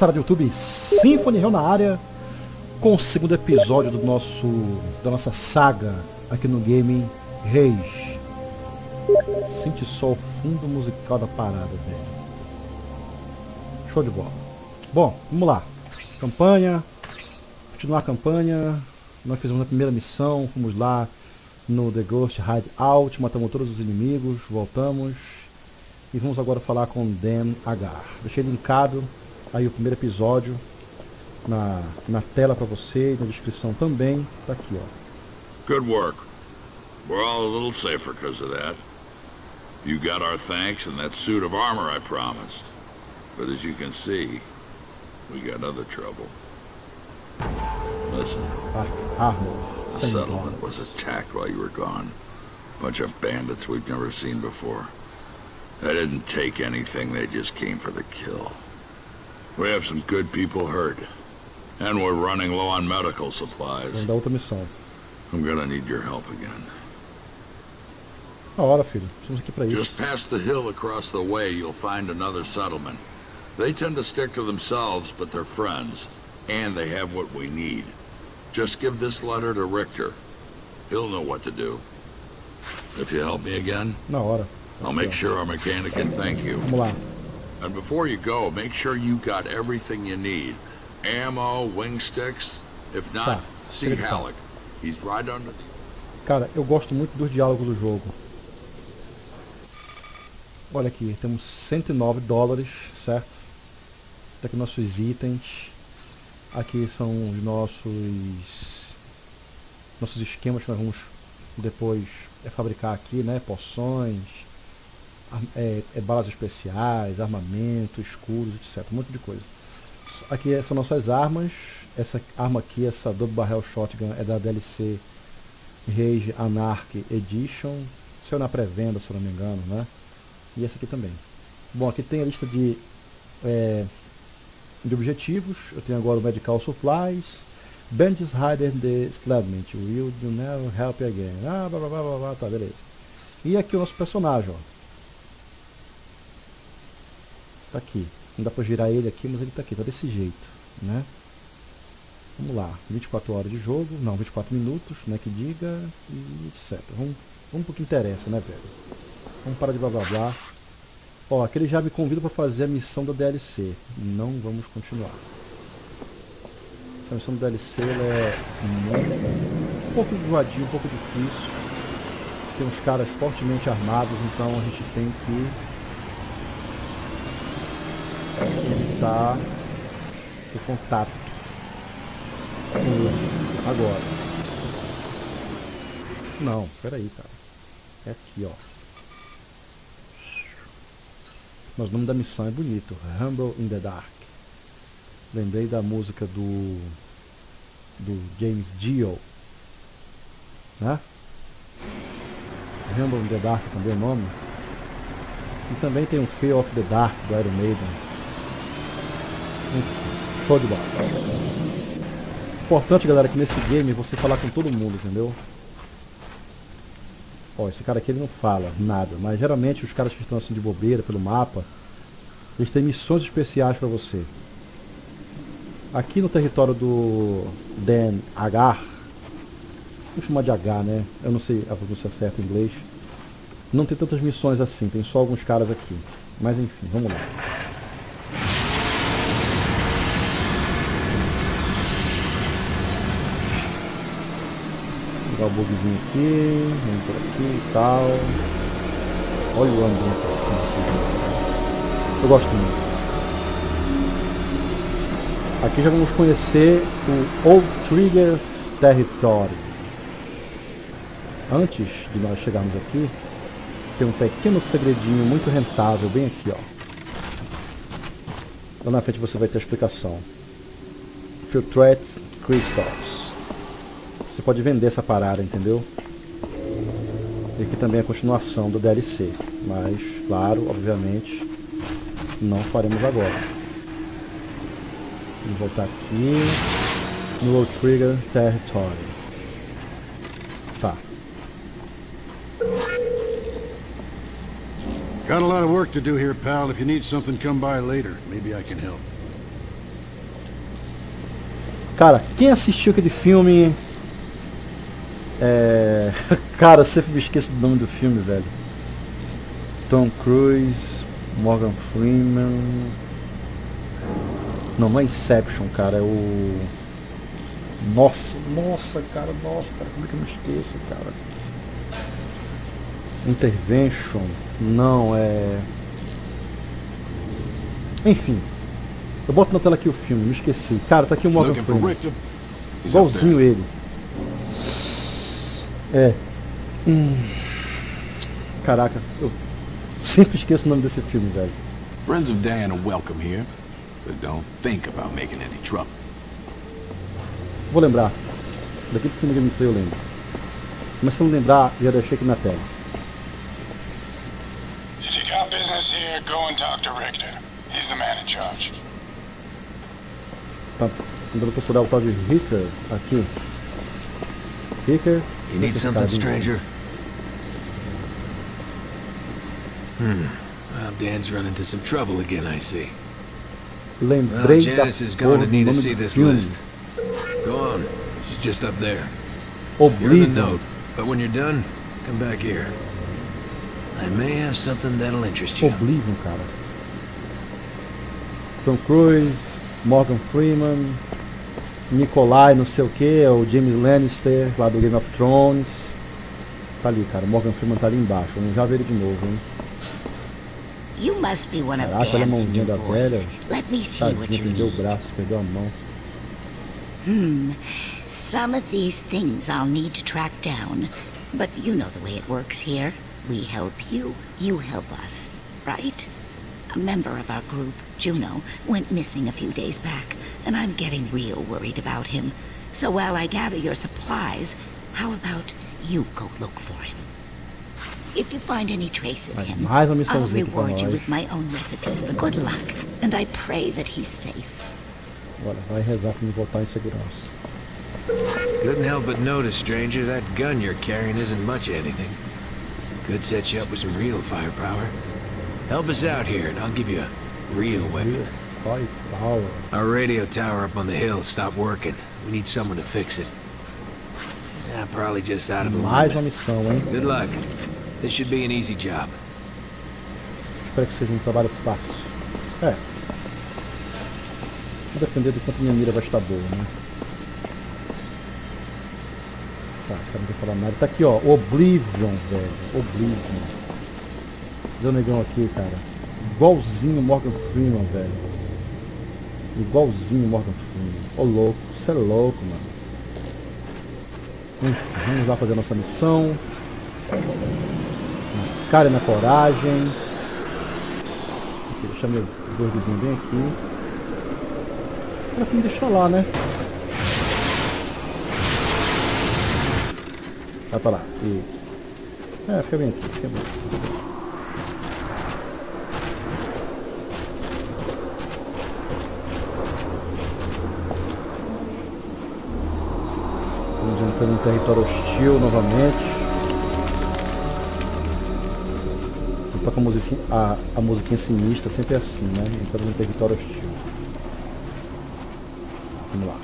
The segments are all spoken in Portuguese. Sala de YouTube Symphony Hill na área, com o segundo episódio do nosso, da nossa saga aqui no game Rage. Sente só o fundo musical da parada, velho. Show de bola. Bom, vamos lá. Campanha. Continuar a campanha. Nós fizemos a primeira missão, fomos lá no The Ghost Hideout, matamos todos os inimigos, voltamos. E vamos agora falar com Dan Hagar. Deixei linkado aí o primeiro episódio na tela para você, na descrição também. Tá aqui, ó. Good work. We're all a little safer because of that. You got our thanks and that suit of armor I promised. But as you can see, we got other trouble. Listen. The settlement was attacked while you were gone. Bunch of bandits we've never seen before. They didn't take anything, they just came for the kill. We have some good people hurt. And we're running low on medical supplies. I'm gonna need your help again. Hora, filho. Estamos aqui para isso. Just past the hill across the way, you'll find another settlement. They tend to stick to themselves, but they're friends. And they have what we need. Just give this letter to Richter. He'll know what to do. If you help me again, I'll make sure our mechanic can thank you. And before you go, make sure you got everything you need. Ammo, wing sticks. If not, see Halleck. He's right under the... Cara, eu gosto muito dos diálogos do jogo. Olha aqui, temos 109 dólares, certo? Até que nossos itens. Aqui são os nossos esquemas que nós vamos depois fabricar aqui, né? Poções, balas especiais, armamento, escudos, etc. Um monte de coisa. Aqui são nossas armas. Essa arma aqui, essa Double Barrel Shotgun, é da DLC Rage Anarchy Edition. Se eu na pré-venda, se eu não me engano, né? E essa aqui também. Bom, aqui tem a lista de objetivos. Eu tenho agora o Medical Supplies. Bandits Hidden the Slabment. Will you never help again? Ah, blá blá blá blá blá. Tá, beleza. E aqui o nosso personagem, ó. Tá aqui. Não dá pra girar ele aqui, mas ele tá aqui. Tá desse jeito, né? Vamos lá. 24 horas de jogo. Não, 24 minutos, né? Que diga. E etc. Vamos pro que interessa, né, velho? Vamos parar de blá blá blá. Ó, aquele já me convida para fazer a missão da DLC. Não vamos continuar. Essa missão da DLC ela é um pouco voadinha, um pouco difícil. Tem uns caras fortemente armados, então a gente tem que evitar o contato com eles. Agora. Não, peraí, cara. É aqui, ó. Mas o nome da missão é bonito, Rumble in the Dark. Lembrei da música do James Dio, né? Rumble in the Dark também é o nome. E também tem um Fear of the Dark do Iron Maiden. Enfim, show de bola. Importante, galera, que nesse game você falar com todo mundo, entendeu? Ó, esse cara aqui ele não fala nada, mas geralmente os caras que estão assim de bobeira pelo mapa, eles têm missões especiais para você. Aqui no território do Dan Hagar, vou chamar de Hagar, né? Eu não sei a pronúncia certa em inglês. Não tem tantas missões assim, tem só alguns caras aqui. Mas enfim, vamos lá. O bugzinho aqui, vamos por aqui e tal. Olha o ambientação assim. Eu gosto muito. Aqui já vamos conhecer o Old Trigger Territory. Antes de nós chegarmos aqui, tem um pequeno segredinho muito rentável bem aqui, ó. Lá na frente você vai ter a explicação. Filtrate Crystals. Você pode vender essa parada, entendeu? E aqui também é a continuação do DLC. Mas, claro, obviamente, não faremos agora. Vamos voltar aqui no Outrigger Territory. Tá. Got a lot of work to do here, pal. If you need something, come by later. Maybe I can help. Cara, quem assistiu aquele filme... Cara, eu sempre me esqueço do nome do filme, velho. Tom Cruise, Morgan Freeman... Não é Inception, cara, é o... Nossa, cara, como é que eu me esqueço, cara? Intervention, não, é... Enfim, eu boto na tela aqui o filme, me esqueci. Cara, tá aqui o Morgan Freeman, igualzinho ele. Caraca, eu sempre esqueço o nome desse filme, velho. Friends of Diana welcome here, but don't think about making any trouble. Vou lembrar. Daquele filme de gameplay eu lembro. Começando a lembrar, já deixei aqui na tela. Se você tem business here, go and talk to Richter. He's the man in charge. Tá, tentando procurar o tal de Richter aqui. Richter. Você precisa de algo estranho? Well, Dan's run into some trouble again, I see. Lembrei da porra do nome do filme. Go on. She's just up there. Oblivion. Note, but when you're done, come back here. I may have something that'll interest you. Oblivion, cara. Tom Cruise, Morgan Freeman, Nikolai, não sei o que, o James Lannister, lá do Game of Thrones. Tá ali, cara. Morgan Freeman tá ali embaixo. Vamos já ver ele de novo, hein? You must be one of Dan's new boys. Let me see what you need. Perdeu o braço, perdeu a mão. Some of these things I'll need to track down, but you know the way it works here. We help you, you help us, right? A member of our group, Juno, went missing a few days back, and I'm getting real worried about him. So while I gather your supplies, how about you go look for him? If you find any trace of him, I'll reward you with my own recipe for good luck, and I pray that he's safe. Olha, vai rezar pra me voltar em segurança. Couldn't help but notice, stranger, that gun you're carrying isn't much of anything. Could set you up with some real firepower. Help us out here, and I'll give you a real weapon. Firepower. Our radio tower up on the hill stopped working. We need someone to fix it. Yeah, probably just out of alignment. Good luck. This should be an easy job. Espero que seja um trabalho fácil. Vai depender do quanto minha mira vai estar boa, né? Tá, esse cara não quer falar nada. Tá aqui, ó. Oblivion, velho. Oblivion. Deu negão aqui, cara. Igualzinho Morgan Freeman, velho. Igualzinho Morgan Freeman. Ô, louco. Você é louco, mano. Enfim, vamos lá fazer a nossa missão. Na cara e na coragem. Aqui, deixa meu gordozinho bem aqui. Era pra me deixar lá, né? Vai pra lá. Isso. Fica bem aqui. Fica bem aqui. Estamos entrando em território hostil novamente. Toca a musiquinha, a musiquinha sinistra sempre é assim, né? Entrando em território hostil. Vamos lá.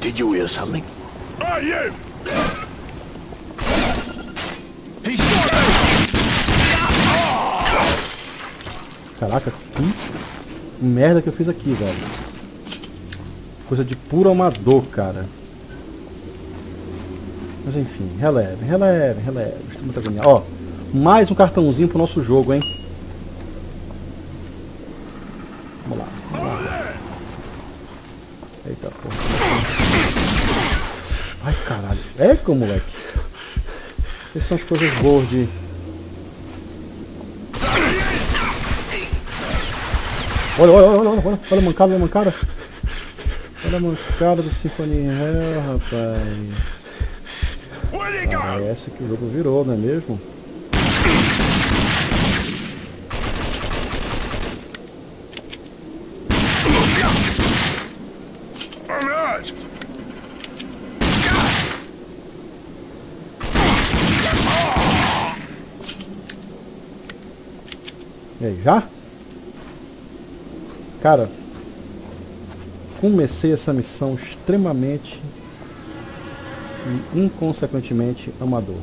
Did you hear something? Are you? Caraca, que merda que eu fiz aqui, velho. Coisa de puro amador, cara. Mas enfim, releve. Estou muito agoniado. Ó. Mais um cartãozinho pro nosso jogo, hein? Vamos lá. Eita porra. Ai, caralho. Moleque. Essas são as coisas boas de... Olha a mancada, Olha a mancada do Symphony Hell, rapaz. Parece que o jogo virou, não é mesmo? E aí, já? Cara, comecei essa missão extremamente e inconsequentemente amador.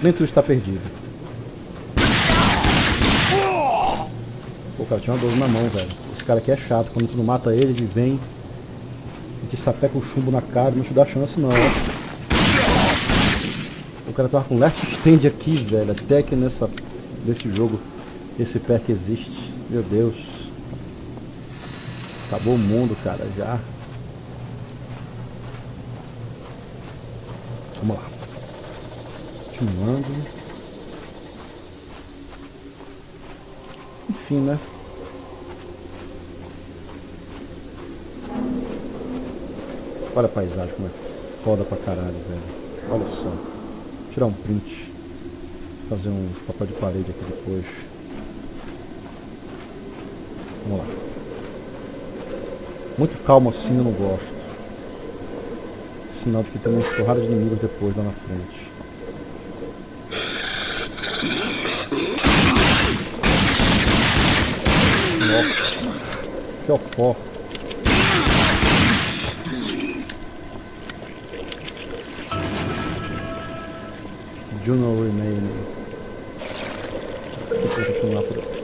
Nem tudo está perdido. Pô, cara, tinha uma dor na mão, velho. Esse cara aqui é chato. Quando tu não mata ele, ele vem e te sapeca o chumbo na cara. Não te dá chance, não. O cara tava com left stand aqui, velho. Até que nesse jogo esse pack existe. Meu Deus. Acabou o mundo, cara, já. Vamos lá. Continuando. Enfim, né? Olha a paisagem como é foda pra caralho, velho. Olha só. Vou tirar um print. Fazer um papel de parede aqui depois. Vamos lá. Muito calmo assim eu não gosto. Sinal de que tem uma enxurrada de inimigos depois lá na frente. Nossa. Que ofó. Juno remaining. Deixa eu continuar por aqui.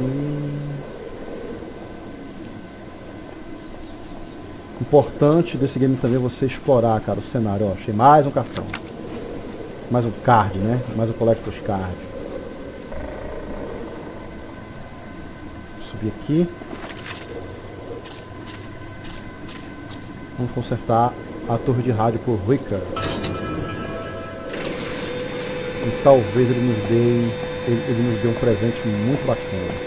Importante desse game também é você explorar, cara, o cenário. Ó, achei mais um cartão. Mais um card, né? Mais um Collectors Card. Vou subir aqui. Vamos consertar a torre de rádio por Richter. E talvez ele nos dê um presente muito bacana.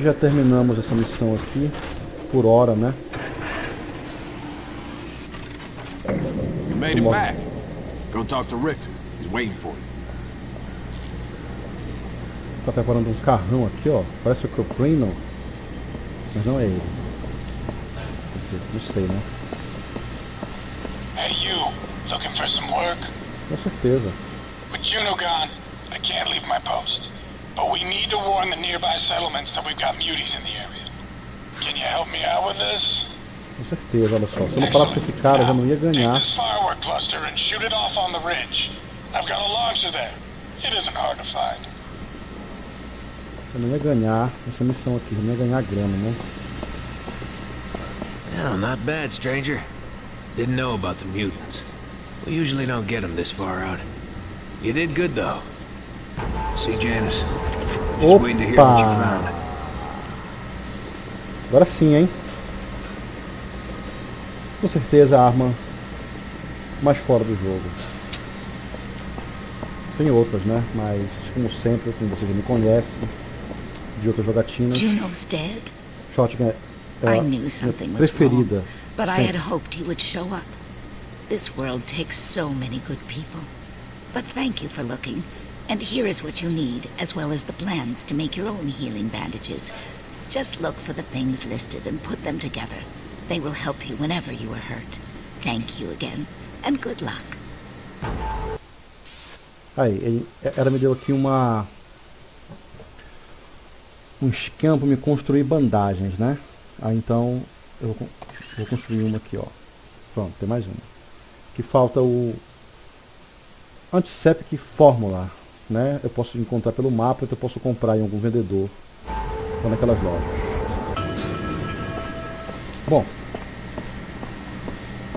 Já terminamos essa missão aqui por hora, né? You made him back. Go talk to Richter. He's waiting for you. Tá preparando um carrão aqui, ó. Parece o Coprino. Mas não é ele. Não sei, né? Hey you, looking for some work? Com certeza. With Juno gone, I can't leave my post. But we need to warn the nearby settlements that we've got muties in the area. Can you help me out with this? Com certeza, olha só. Se eu não falasse com esse cara, eu já não ia ganhar. Take this firework cluster and shoot it off on the ridge. I've got a launcher there. It isn't hard to find. Eu não ia ganhar essa missão aqui, eu não ia ganhar grana, né? No, not bad, stranger. Didn't know about the mutants. We usually don't get them this far out. You did good though. Opa! Agora sim, hein? Com certeza a arma mais fora do jogo. Tem outras, né? Mas, como sempre, como você já me conhece, de outras jogatinas, Shotgun é a minha preferida. Mas eu esperava que ele aparecesse. Esse mundo leva tantas pessoas boas. Mas obrigado por olhar. And here is what you need, as well as the plans to make your own healing bandages. Just look for the things listed and put them together. They will help you whenever you are hurt. Thank you again, and good luck. Aí, ela me deu aqui um esquema para me construir bandagens, né? Aí então, eu vou construir uma aqui, ó. Pronto, tem mais uma. Que falta o Antiseptic Fórmula. Né? Eu posso encontrar pelo mapa, então eu posso comprar em algum vendedor ou naquelas lojas. Bom.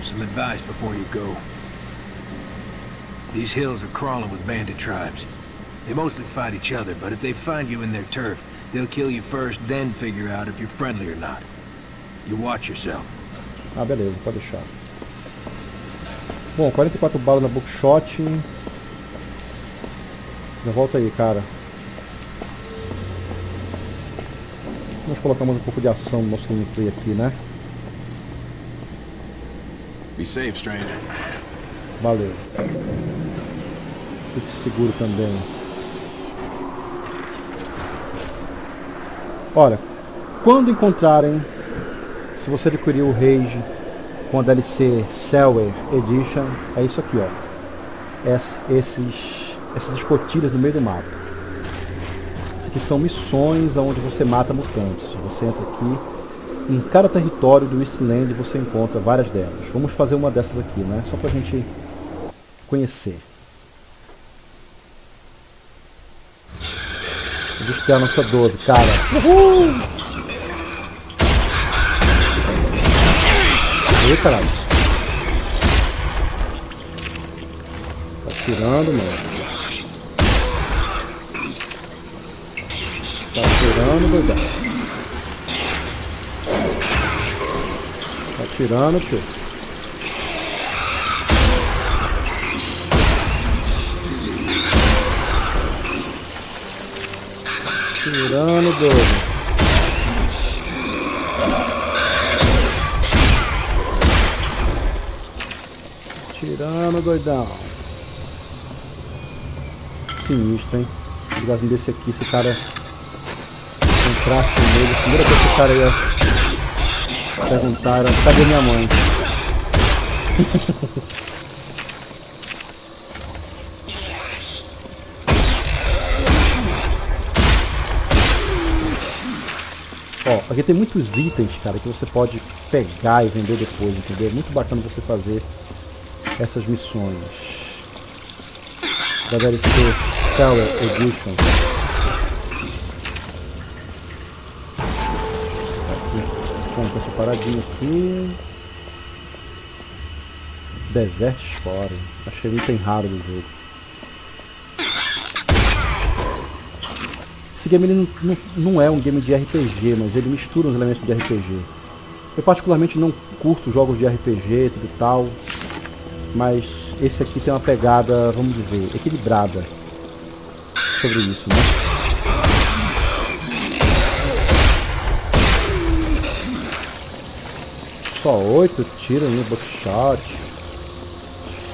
Some advice before you go. These hills are crawling with bandit tribes. They mostly fight each other, but if they find you in their turf, they'll kill you first, then figure out if you're friendly or not. You watch yourself. Ah, beleza, pode deixar. Bom, 44 balas na buckshot. Volta aí, cara. Nós colocamos um pouco de ação no nosso gameplay aqui, né? Be safe, stranger. Valeu. Fique seguro também. Olha, quando encontrarem, se você adquirir o Rage com a DLC Cellar Edition, é isso aqui, ó. Essas escotilhas no meio do mapa. Isso aqui são missões onde você mata mutantes. Você entra aqui, em cada território do Eastland você encontra várias delas. Vamos fazer uma dessas aqui, né? Só pra gente conhecer. Vamos ter a nossa 12, cara. Uhul! Ei, caralho. Tá tirando, mano. Tá tirando, doidão. Tá tirando, tio. Tirando, doido. Tirando, doidão. Sinistro, hein? Os gases desse aqui, esse cara... Nele. A primeira coisa que o cara ia perguntar era: cadê minha mãe? Ó, aqui tem muitos itens, cara, que você pode pegar e vender depois, entendeu? Muito bacana você fazer essas missões da DLC Cellar Edition. Compra essa paradinha aqui. Desert Spore. Achei um item raro do jogo. Esse game ele não é um game de RPG, mas ele mistura os elementos de RPG. Eu particularmente não curto jogos de RPG e tudo tal, mas esse aqui tem uma pegada, vamos dizer, equilibrada sobre isso, né? Só 8 tiros no buckshot.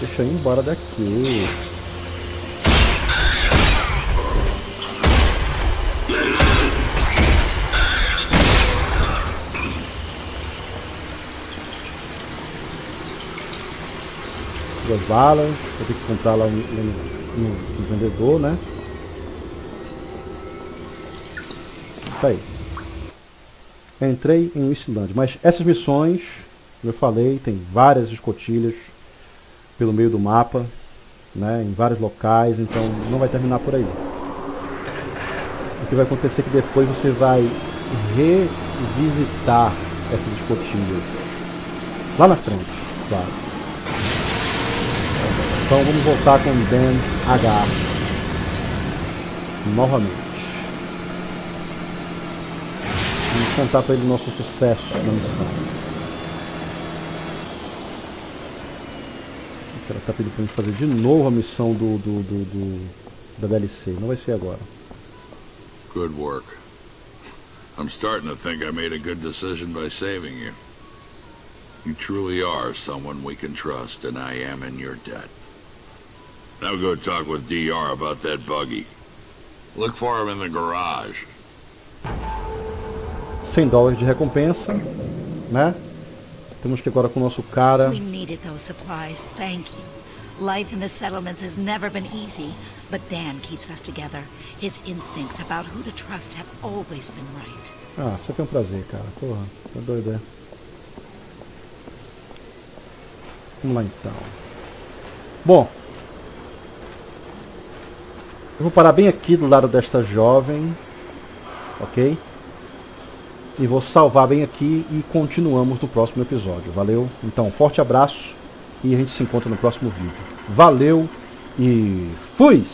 Deixa eu ir embora daqui. Duas balas. Vou ter que comprar lá no vendedor, né? Tá aí. Entrei em Eastland, mas essas missões, como eu falei, tem várias escotilhas pelo meio do mapa, né, em vários locais, então não vai terminar por aí. O que vai acontecer é que depois você vai revisitar essas escotilhas lá na frente, claro. Então vamos voltar com Dan Hagar novamente. Vamos contar para ele o nosso sucesso na missão. O cara tá pedindo pra gente fazer de novo a missão da DLC. Não vai ser agora. Good work. I'm starting to think I made a good decision by saving you. You truly are someone we can trust, and I am in your debt. Now go talk with DR about that buggy. Look for him in the garage. $100 de recompensa, né? Temos que agora com o nosso cara. We needed those supplies, thank you. Life in the settlements has never been easy, but Dan keeps us together. His instincts about who to trust have always been right. Ah, isso aqui é um prazer, cara. Porra, tá doido, é? Vamos lá então. Bom, eu vou parar bem aqui do lado desta jovem, ok? E vou salvar bem aqui e continuamos no próximo episódio. Valeu? Então, forte abraço e a gente se encontra no próximo vídeo. Valeu e fui!